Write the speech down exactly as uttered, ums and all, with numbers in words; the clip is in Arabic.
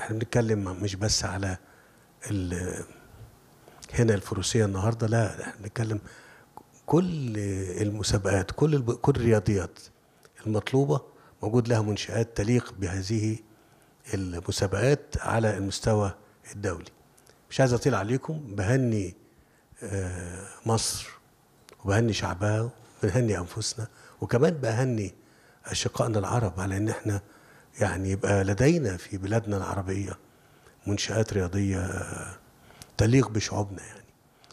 احنا بنتكلم مش بس على هنا الفروسية النهاردة، لا احنا بنتكلم كل المسابقات، كل كل الرياضيات المطلوبة موجود لها منشآت تليق بهذه المسابقات على المستوى الدولي. مش عايز اطيل عليكم، بهني مصر وبهني شعبها وبنهني انفسنا، وكمان بهني اشقائنا العرب على ان احنا يعني يبقى لدينا في بلادنا العربية منشآت رياضية تليق بشعوبنا يعني.